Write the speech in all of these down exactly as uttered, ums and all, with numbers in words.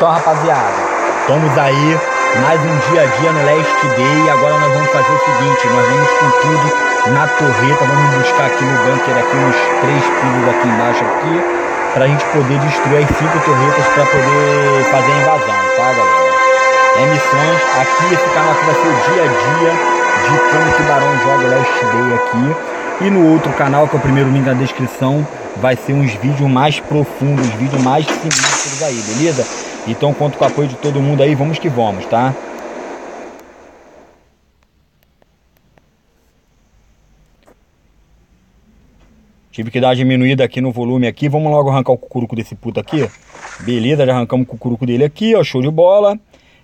Então, rapaziada, estamos aí, mais um dia a dia no Last Day. E agora nós vamos fazer o seguinte, nós vamos com tudo na torreta. Vamos buscar aqui no bunker, aqui uns três pisos aqui embaixo aqui, pra gente poder destruir as cinco torretas pra poder fazer a invasão, tá, galera? É missões, aqui esse canal aqui vai ser o dia a dia de como o Tubarão joga o Last Day aqui. E no outro canal, que é o primeiro link na descrição, vai ser uns vídeos mais profundos, vídeos mais sinistros aí, beleza? Então conto com o apoio de todo mundo aí, vamos que vamos, tá? Tive que dar uma diminuída aqui no volume aqui, vamos logo arrancar o cucuruco desse puto aqui. Beleza, já arrancamos o cucuruco dele aqui, ó, show de bola.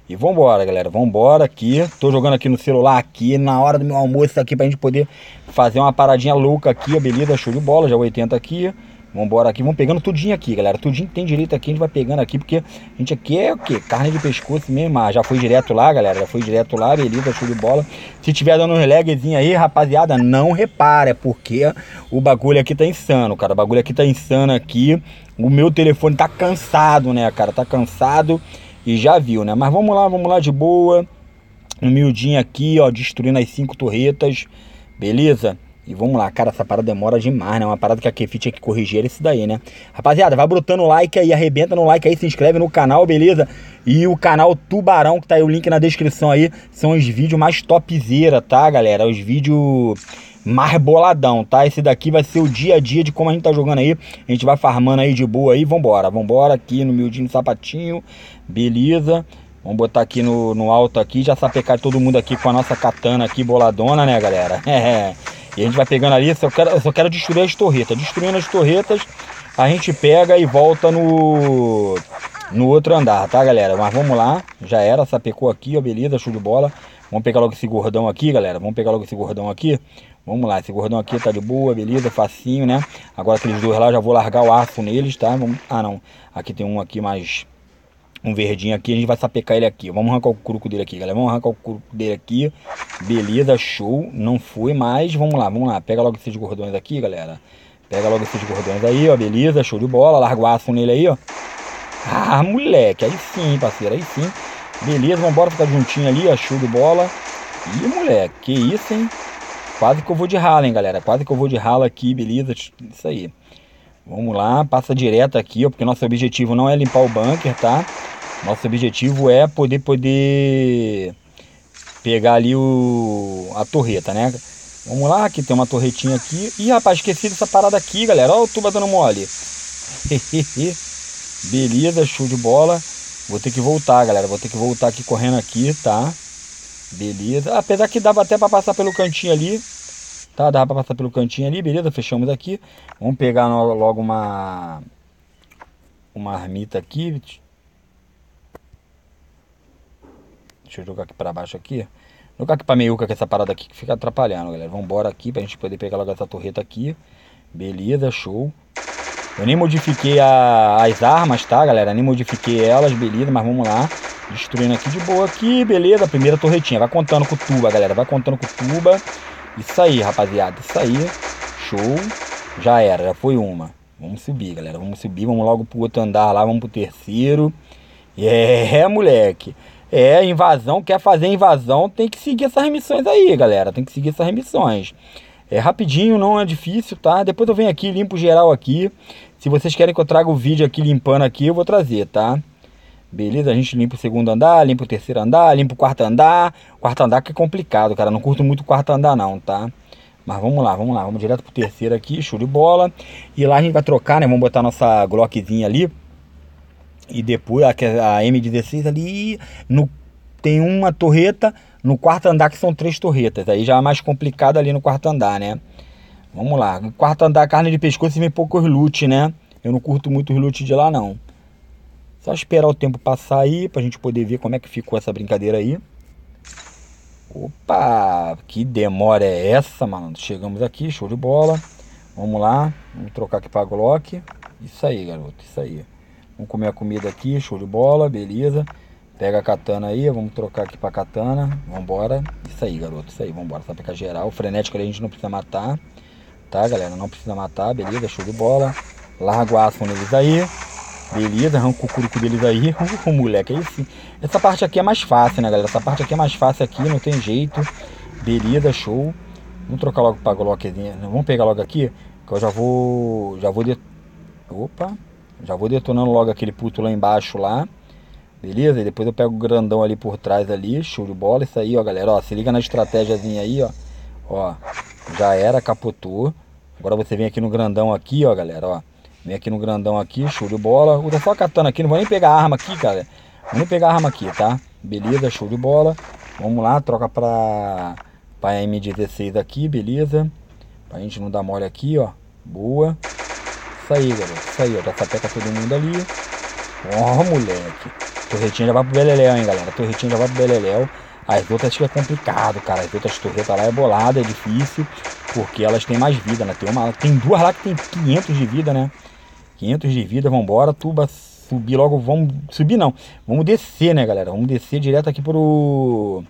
E vambora, galera, vambora aqui. Tô jogando aqui no celular aqui, na hora do meu almoço aqui, pra gente poder fazer uma paradinha louca aqui, beleza? Show de bola, já oitenta aqui. Vambora aqui, vamos pegando tudinho aqui, galera. Tudinho que tem direito aqui, a gente vai pegando aqui, porque a gente aqui é o quê? Carne de pescoço mesmo. Ah, já foi direto lá, galera, já foi direto lá, beleza? Show de bola. Se tiver dando uns lagzinho aí, rapaziada, não repara, porque o bagulho aqui tá insano, cara. O bagulho aqui tá insano aqui. O meu telefone tá cansado, né, cara? Tá cansado. E já viu, né? Mas vamos lá, vamos lá de boa. Humildinho aqui, ó, destruindo as cinco torretas. Beleza? E vamos lá, cara, essa parada demora demais, né? Uma parada que a Kefi tinha que corrigir era isso daí, né? Rapaziada, vai brotando o like aí, arrebenta no like aí, se inscreve no canal, beleza? E o canal Tubarão, que tá aí o link na descrição aí, são os vídeos mais topzera, tá, galera? Os vídeos mais boladão, tá? Esse daqui vai ser o dia a dia de como a gente tá jogando aí. A gente vai farmando aí de boa aí. Vambora, vambora aqui no miudinho sapatinho. Beleza. Vamos botar aqui no, no alto aqui. Já sapecar todo mundo aqui com a nossa katana aqui, boladona, né, galera? É. E a gente vai pegando ali. Só quero, eu só quero destruir as torretas. Destruindo as torretas, a gente pega e volta no, no outro andar, tá, galera? Mas vamos lá. Já era, sapecou aqui, ó. Beleza, show de bola. Vamos pegar logo esse gordão aqui, galera. Vamos pegar logo esse gordão aqui. Vamos lá, esse gordão aqui tá de boa, beleza, facinho, né? Agora aqueles dois lá, eu já vou largar o arco neles, tá? Vamos... Ah, não. Aqui tem um aqui mais... Um verdinho aqui, a gente vai sapecar ele aqui. Vamos arrancar o curuco dele aqui, galera. Vamos arrancar o curuco dele aqui. Beleza, show. Não foi mais. Vamos lá, vamos lá. Pega logo esses gordões aqui, galera. Pega logo esses gordões aí, ó, beleza. Show de bola. Larga o arco nele aí, ó. Ah, moleque. Aí sim, parceiro, aí sim. Beleza, vambora ficar juntinho ali, ó. Show de bola. Ih, moleque. Que isso, hein? Quase que eu vou de rala, hein, galera. Quase que eu vou de rala aqui, beleza? Isso aí. Vamos lá, passa direto aqui, ó. Porque nosso objetivo não é limpar o bunker, tá? Nosso objetivo é poder, poder... pegar ali o... a torreta, né? Vamos lá, aqui tem uma torretinha aqui. Ih, rapaz, esqueci dessa parada aqui, galera. Ó o tuba dando mole. Beleza, show de bola. Vou ter que voltar, galera. Vou ter que voltar aqui correndo aqui, tá? Beleza, apesar que dava até pra passar pelo cantinho ali. Tá, dava pra passar pelo cantinho ali, beleza, fechamos aqui. Vamos pegar logo uma Uma marmita aqui. Deixa eu jogar aqui pra baixo aqui. Vou jogar aqui pra meiuca com essa parada aqui que fica atrapalhando, galera. Vambora aqui pra gente poder pegar logo essa torreta aqui. Beleza, show. Eu nem modifiquei a, as armas, tá, galera? Nem modifiquei elas, beleza, mas vamos lá. Destruindo aqui de boa aqui, beleza. Primeira torretinha, vai contando com o tuba, galera. Vai contando com o tuba. Isso aí, rapaziada, isso aí. Show, já era, já foi uma. Vamos subir, galera, vamos subir. Vamos logo pro outro andar lá, vamos pro terceiro. É, moleque. É, invasão, quer fazer invasão, tem que seguir essas missões aí, galera. Tem que seguir essas missões. É rapidinho, não é difícil, tá? Depois eu venho aqui, limpo geral aqui. Se vocês querem que eu traga o vídeo aqui limpando aqui, eu vou trazer, tá? Beleza, a gente limpa o segundo andar, limpa o terceiro andar, limpa o quarto andar. Quarto andar que é complicado, cara. Não curto muito o quarto andar não, tá? Mas vamos lá, vamos lá. Vamos direto pro terceiro aqui, show de bola. E lá a gente vai trocar, né? Vamos botar nossa Glockzinha ali. E depois a, a M dezesseis ali. No, tem uma torreta no quarto andar que são três torretas. Aí já é mais complicado ali no quarto andar, né? Vamos lá. No quarto andar, carne de pescoço e vem poucos loot, né? Eu não curto muito os loot de lá, não. Só esperar o tempo passar aí, pra gente poder ver como é que ficou essa brincadeira aí. Opa, que demora é essa, malandro? Chegamos aqui, show de bola. Vamos lá, vamos trocar aqui pra Glock. Isso aí, garoto, isso aí. Vamos comer a comida aqui, show de bola, beleza. Pega a katana aí, vamos trocar aqui pra katana. Vambora, isso aí, garoto, isso aí, vambora. Só pegar geral, frenético ali a gente não precisa matar. Tá, galera, não precisa matar, beleza, show de bola. Larga o aço neles aí. Beleza, arranca o cucuruco deles aí. O moleque, é isso. Essa parte aqui é mais fácil, né, galera? Essa parte aqui é mais fácil aqui, não tem jeito. Beleza, show. Vamos trocar logo pra Glockzinha. Vamos pegar logo aqui, que eu já vou... Já vou de... Opa. Já vou detonando logo aquele puto lá embaixo lá. Beleza? E depois eu pego o grandão ali por trás ali. Show de bola. Isso aí, ó, galera. Ó, se liga na estratégiazinha aí, ó. Ó. Já era, capotou. Agora você vem aqui no grandão aqui, ó, galera, ó. Vem aqui no grandão aqui, show de bola. Usa só a katana aqui, não vou nem pegar a arma aqui, cara. Não vou nem pegar a arma aqui, tá? Beleza, show de bola. Vamos lá, troca pra, pra M dezesseis aqui, beleza. Pra gente não dar mole aqui, ó. Boa. Isso aí, galera. Isso aí, ó. Já sapeca todo mundo ali. Ó, moleque. Torretinha já vai pro beleléu, hein, galera. Torretinha já vai pro beleléu. As outras fica complicado, cara. As outras torretas lá é bolada, é difícil. Porque elas têm mais vida, né? Tem, uma, tem duas lá que tem quinhentos de vida, né? quinhentos de vida, vambora, tuba, subir logo, vamos, subir não, vamos descer, né, galera, vamos descer direto aqui pro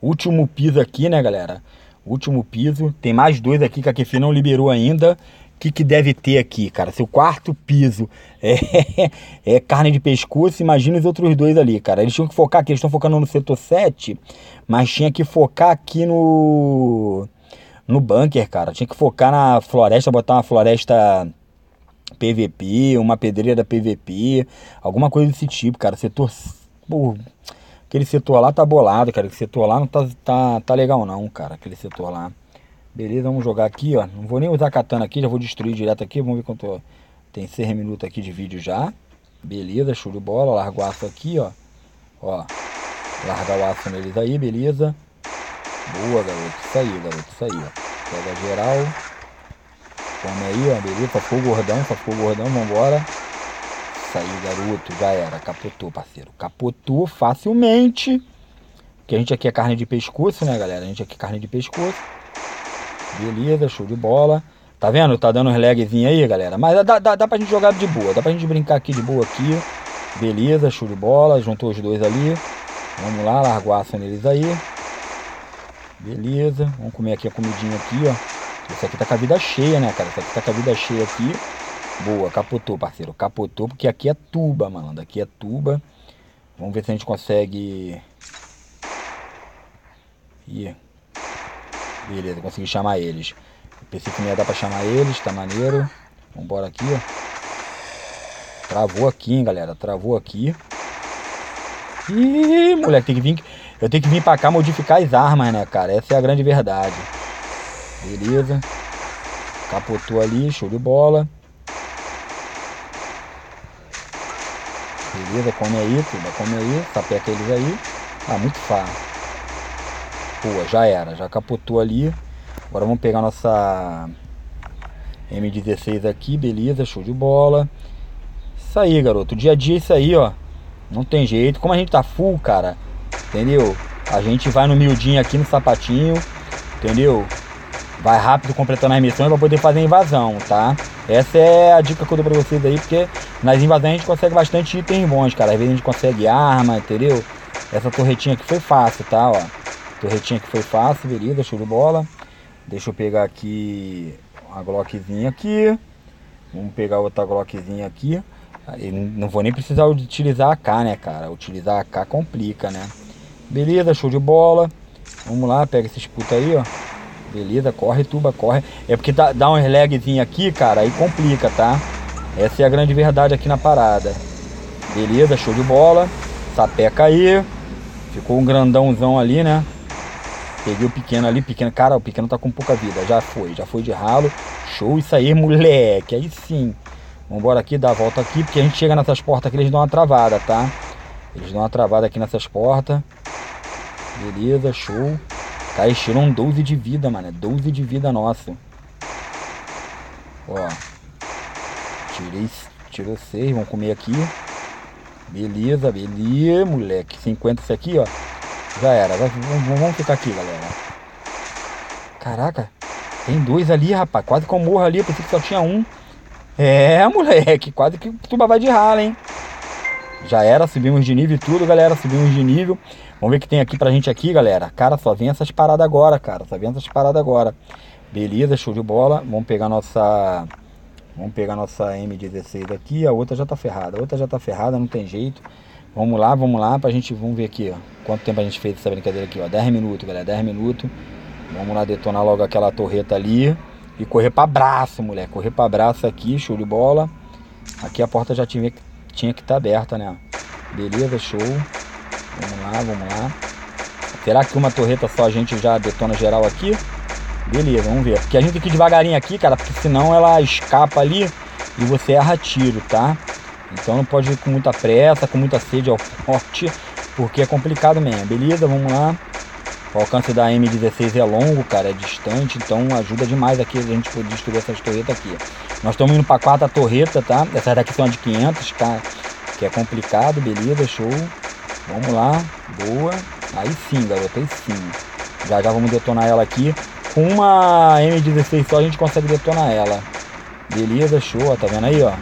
último piso aqui, né, galera, último piso, tem mais dois aqui que a Kefi não liberou ainda, o que que deve ter aqui, cara, se o quarto piso é, é carne de pescoço, imagina os outros dois ali, cara, eles tinham que focar aqui, eles estão focando no setor sete, mas tinha que focar aqui no, no bunker, cara, tinha que focar na floresta, botar uma floresta... P V P, uma pedreira P V P, alguma coisa desse tipo, cara. Setor, pô, aquele setor lá tá bolado, cara. Aquele setor lá não tá, tá, tá legal não, cara. Aquele setor lá. Beleza, vamos jogar aqui, ó. Não vou nem usar a katana aqui, já vou destruir direto aqui. Vamos ver quanto... Tem seis minutos aqui de vídeo já. Beleza, show de bola. Larga o aço aqui, ó. Ó, larga o aço neles aí, beleza. Boa, garoto. Isso aí, garoto. Isso aí, ó. Pega geral. Come aí, ó, beleza, só ficou gordão, só ficou gordão, vambora. Isso aí, garoto, já era, capotou, parceiro. Capotou facilmente. Porque a gente aqui é carne de pescoço, né, galera? A gente aqui é carne de pescoço. Beleza, show de bola. Tá vendo? Tá dando uns lagzinhos aí, galera. Mas dá, dá, dá pra gente jogar de boa, dá pra gente brincar aqui de boa aqui. Beleza, show de bola, juntou os dois ali. Vamos lá, largou a ação neles aí. Beleza, vamos comer aqui a comidinha aqui, ó. Isso aqui tá com a vida cheia, né, cara? Isso aqui tá com a vida cheia aqui. Boa, capotou, parceiro. Capotou, porque aqui é tuba, malandro. Aqui é tuba. Vamos ver se a gente consegue... Ih. Beleza, consegui chamar eles. Eu pensei que não ia dar pra chamar eles, tá maneiro. Vambora aqui, ó. Travou aqui, hein, galera. Travou aqui. Ih, moleque, tem que vir... Eu tenho que vir pra cá modificar as armas, né, cara? Essa é a grande verdade. Beleza. Capotou ali, show de bola. Beleza, come aí, tuba, come aí. Sapeca eles aí. Ah, muito fácil. Boa, já era. Já capotou ali. Agora vamos pegar nossa M dezesseis aqui, beleza, show de bola. Isso aí, garoto. Dia a dia é isso aí, ó. Não tem jeito. Como a gente tá full, cara, entendeu? A gente vai no miudinho aqui, no sapatinho, entendeu? Vai rápido completando as missões para poder fazer a invasão, tá? Essa é a dica que eu dou pra vocês aí, porque nas invasões a gente consegue bastante itens bons, cara. Às vezes a gente consegue arma, entendeu? Essa torretinha aqui foi fácil, tá? Ó, torretinha aqui foi fácil, beleza, show de bola. Deixa eu pegar aqui uma glockzinha aqui. Vamos pegar outra glockzinha aqui. Eu não vou nem precisar utilizar a A K, né, cara? Utilizar a A K complica, né? Beleza, show de bola. Vamos lá, pega esses putos aí, ó. Beleza, corre, tuba, corre. É porque dá, dá uns lagzinhos aqui, cara, aí complica, tá? Essa é a grande verdade aqui na parada. Beleza, show de bola. Sapeca aí. Ficou um grandãozão ali, né? Peguei o pequeno ali, pequeno. Cara, o pequeno tá com pouca vida. Já foi, já foi de ralo. Show, isso aí, moleque. Aí sim. Vambora aqui, dá a volta aqui, porque a gente chega nessas portas aqui, eles dão uma travada, tá? Eles dão uma travada aqui nessas portas. Beleza, show. Cara, eles tiram doze de vida, mano. doze de vida nosso. Ó. Tirei, tirou seis. Vamos comer aqui. Beleza, beleza, moleque. cinquenta isso aqui, ó. Já era. Vai, vamos, vamos ficar aqui, galera. Caraca. Tem dois ali, rapaz. Quase que eu morro ali. Eu pensei que só tinha um. É, moleque. Quase que tuba vai de rala, hein. Já era, subimos de nível e tudo, galera. Subimos de nível. Vamos ver o que tem aqui pra gente aqui, galera. Cara, só vem essas paradas agora, cara. Só vem essas paradas agora. Beleza, show de bola. Vamos pegar nossa Vamos pegar nossa M dezesseis aqui, a outra já tá ferrada, a outra já tá ferrada, não tem jeito. Vamos lá, vamos lá, pra gente, vamos ver aqui, ó, quanto tempo a gente fez essa brincadeira aqui, ó, dez minutos, galera, dez minutos. Vamos lá detonar logo aquela torreta ali e correr pra braço, mulher, correr pra braço aqui, show de bola. Aqui a porta já tinha, tinha que estar aberta, né? Beleza, show. Vamos lá, vamos lá. Será que uma torreta só a gente já detona geral aqui? Beleza, vamos ver. Porque a gente tem que ir devagarinho aqui, cara, porque senão ela escapa ali e você erra tiro, tá? Então não pode ir com muita pressa, com muita sede ao forte, porque é complicado mesmo. Beleza, vamos lá. O alcance da M dezesseis é longo, cara, é distante, então ajuda demais aqui a gente poder destruir essas torretas aqui. Nós estamos indo para a quarta torreta, tá? Essas daqui são de quinhentos, tá? Que é complicado, beleza, show. Vamos lá, boa. Aí sim, garota, aí sim. Já já vamos detonar ela aqui. Com uma M dezesseis só a gente consegue detonar ela. Beleza, show, tá vendo aí, ó?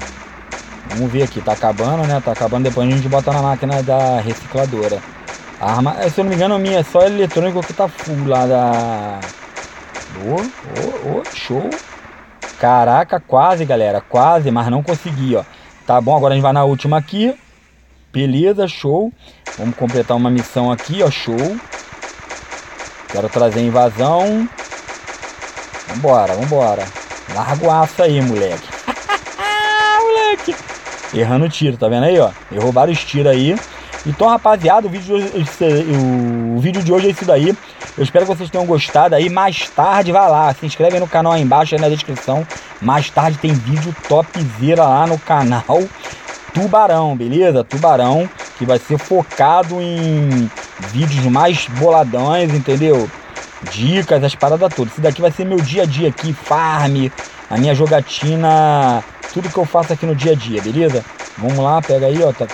Vamos ver aqui, tá acabando, né? Tá acabando, depois a gente bota na máquina da recicladora. A arma, se eu não me engano, a minha é só eletrônico que tá full lá da... Ô, ô, ô, show. Caraca, quase, galera, quase, mas não consegui, ó. Tá bom, agora a gente vai na última aqui. Beleza, show. Vamos completar uma missão aqui, ó, show. Quero trazer a invasão. Vambora, vambora. Larga o aço aí, moleque. Moleque. Errando o tiro, tá vendo aí, ó? Errou vários tiros aí. Então, rapaziada, o vídeo, de hoje, o vídeo de hoje é isso daí. Eu espero que vocês tenham gostado aí. Mais tarde, vai lá, se inscreve aí no canal aí embaixo, aí na descrição. Mais tarde tem vídeo topzera lá no canal Tubarão, beleza? Tubarão, que vai ser focado em vídeos mais boladões, entendeu? Dicas, as paradas todas. Isso daqui vai ser meu dia a dia aqui, farm, a minha jogatina, tudo que eu faço aqui no dia a dia, beleza? Vamos lá, pega aí, ó, tá...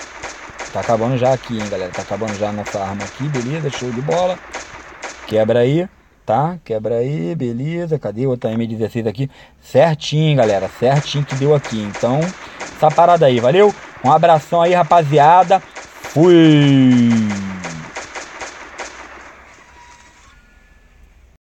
Tá acabando já aqui, hein, galera. Tá acabando já a nossa arma aqui, beleza? Show de bola. Quebra aí, tá? Quebra aí, beleza. Cadê outra M dezesseis aqui? Certinho, galera. Certinho que deu aqui. Então, tá parada aí, valeu? Um abração aí, rapaziada. Fui!